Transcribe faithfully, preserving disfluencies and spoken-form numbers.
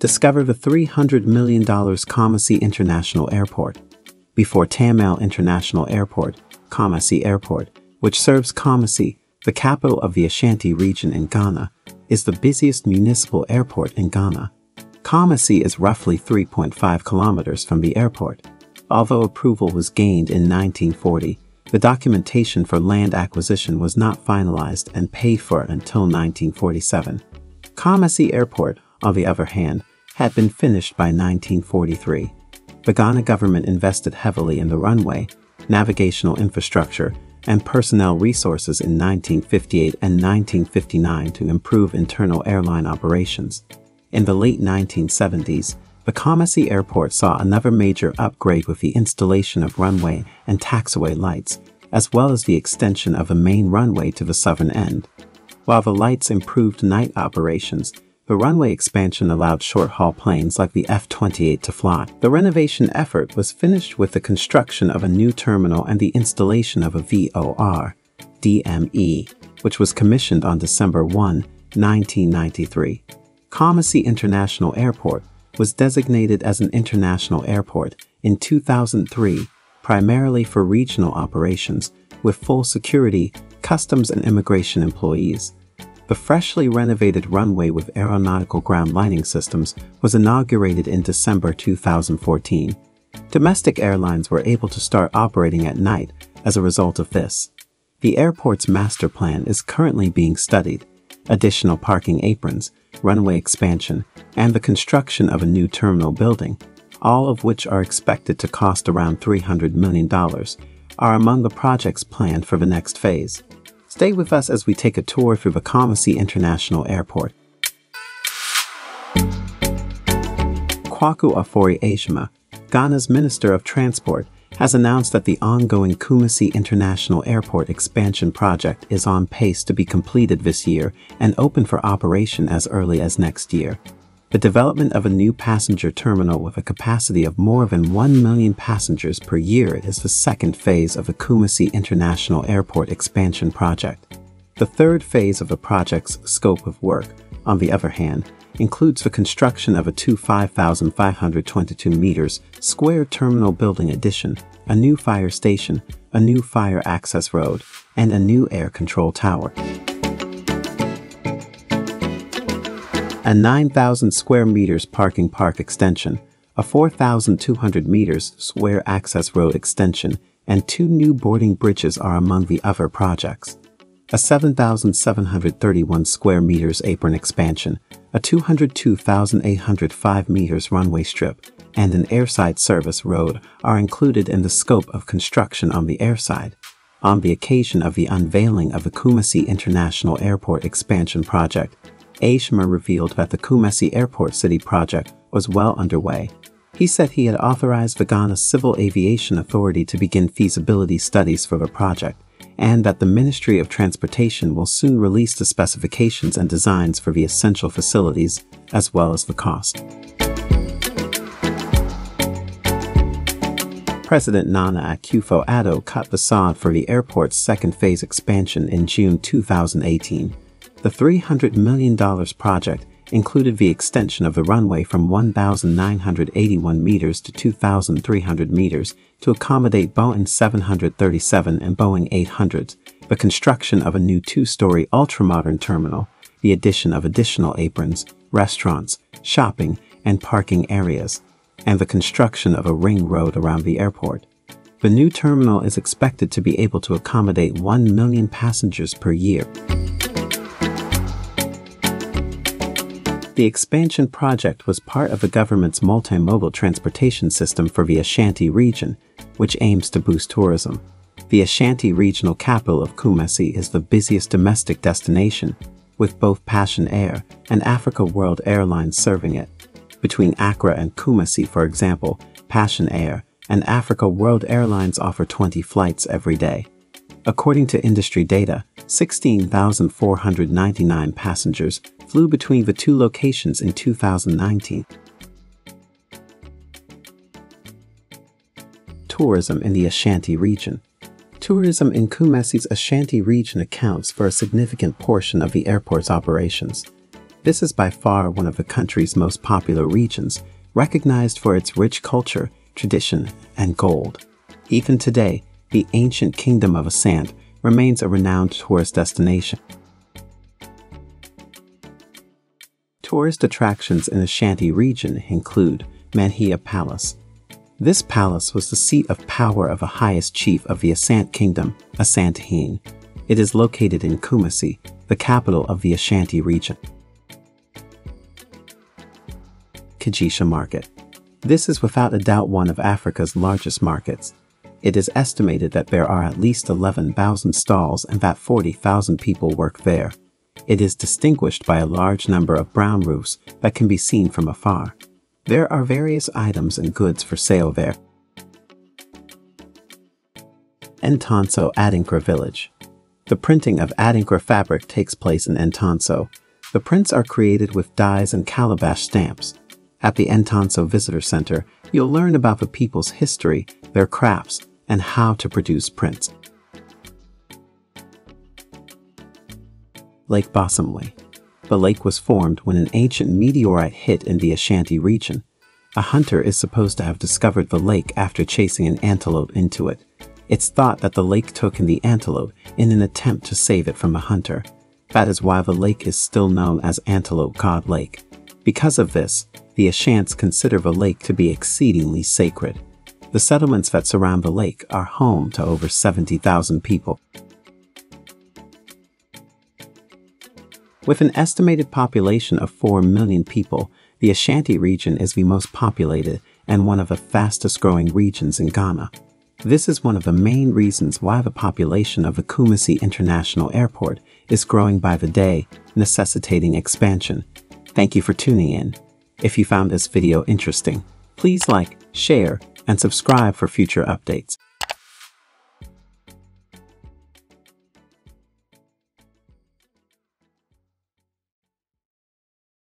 discover the three hundred million dollar Kumasi International Airport, before Tamale International Airport, Kumasi Airport, which serves Kumasi, the capital of the Ashanti region in Ghana, is the busiest municipal airport in Ghana. Kumasi is roughly three point five kilometers from the airport. Although approval was gained in nineteen forty, the documentation for land acquisition was not finalized and paid for until nineteen forty-seven. Kumasi Airport, on the other hand, had been finished by nineteen forty-three. The Ghana government invested heavily in the runway, navigational infrastructure, and personnel resources in nineteen fifty-eight and nineteen fifty-nine to improve internal airline operations. In the late nineteen seventies, the Kumasi Airport saw another major upgrade with the installation of runway and taxiway lights, as well as the extension of a main runway to the southern end. While the lights improved night operations, the runway expansion allowed short-haul planes like the F twenty-eight to fly. The renovation effort was finished with the construction of a new terminal and the installation of a V O R D M E, which was commissioned on December first, nineteen ninety-three. Kumasi International Airport was designated as an international airport in two thousand three, primarily for regional operations, with full security, customs and immigration employees. The freshly renovated runway with aeronautical ground lighting systems was inaugurated in December two thousand fourteen. Domestic airlines were able to start operating at night as a result of this. The airport's master plan is currently being studied. Additional parking aprons, runway expansion, and the construction of a new terminal building, all of which are expected to cost around three hundred million dollars, are among the projects planned for the next phase. Stay with us as we take a tour through the Kumasi International Airport. Kwaku Afori Asiama, Ghana's Minister of Transport, has announced that the ongoing Kumasi International Airport expansion project is on pace to be completed this year and open for operation as early as next year. The development of a new passenger terminal with a capacity of more than one million passengers per year is the second phase of the Kumasi International Airport expansion project. The third phase of the project's scope of work, on the other hand, includes the construction of a two five thousand five hundred twenty-two meters square terminal building addition, a new fire station, a new fire access road, and a new air control tower. A nine thousand square meters parking park extension, a four thousand two hundred meters square access road extension, and two new boarding bridges are among the other projects. A seven thousand seven hundred thirty-one square meters apron expansion, a two hundred two thousand eight hundred five meters runway strip, and an airside service road are included in the scope of construction on the airside. On the occasion of the unveiling of the Kumasi International Airport expansion project, Asiama revealed that the Kumasi Airport City project was well underway. He said he had authorized the Ghana Civil Aviation Authority to begin feasibility studies for the project, and that the Ministry of Transportation will soon release the specifications and designs for the essential facilities, as well as the cost. President Nana Akufo-Addo cut the sod for the airport's second phase expansion in June two thousand eighteen. The three hundred million dollar project included the extension of the runway from one thousand nine hundred eighty-one meters to two thousand three hundred meters to accommodate Boeing seven thirty-seven and Boeing eight hundreds, the construction of a new two-story ultramodern terminal, the addition of additional aprons, restaurants, shopping, and parking areas, and the construction of a ring road around the airport. The new terminal is expected to be able to accommodate one million passengers per year. The expansion project was part of the government's multimodal transportation system for the Ashanti region, which aims to boost tourism. The Ashanti regional capital of Kumasi is the busiest domestic destination, with both Passion Air and Africa World Airlines serving it. Between Accra and Kumasi, for example, Passion Air and Africa World Airlines offer twenty flights every day. According to industry data, sixteen thousand four hundred ninety-nine passengers flew between the two locations in two thousand nineteen. Tourism in the Ashanti region. Tourism in Kumasi's Ashanti region accounts for a significant portion of the airport's operations. This is by far one of the country's most popular regions, recognized for its rich culture, tradition, and gold. Even today, the ancient kingdom of Asante remains a renowned tourist destination. Tourist attractions in Ashanti region include Manhyia Palace. This palace was the seat of power of the highest chief of the Asante kingdom, Asantehene. It is located in Kumasi, the capital of the Ashanti region. Kejetia Market. This is without a doubt one of Africa's largest markets. It is estimated that there are at least eleven thousand stalls and that forty thousand people work there. It is distinguished by a large number of brown roofs that can be seen from afar. There are various items and goods for sale there. Entonso Adinkra Village. The printing of Adinkra fabric takes place in Entonso. The prints are created with dyes and calabash stamps. At the Entonso Visitor Center, you'll learn about the people's history, their crafts, and how to produce prints. Lake Bosomtwe. The lake was formed when an ancient meteorite hit in the Ashanti region. A hunter is supposed to have discovered the lake after chasing an antelope into it. It's thought that the lake took in the antelope in an attempt to save it from a hunter. That is why the lake is still known as Antelope God Lake. Because of this, the Ashantis consider the lake to be exceedingly sacred. The settlements that surround the lake are home to over seventy thousand people. With an estimated population of four million people, the Ashanti region is the most populated and one of the fastest-growing regions in Ghana. This is one of the main reasons why the population of the Kumasi International Airport is growing by the day, necessitating expansion. Thank you for tuning in. If you found this video interesting, please like, share, and subscribe for future updates.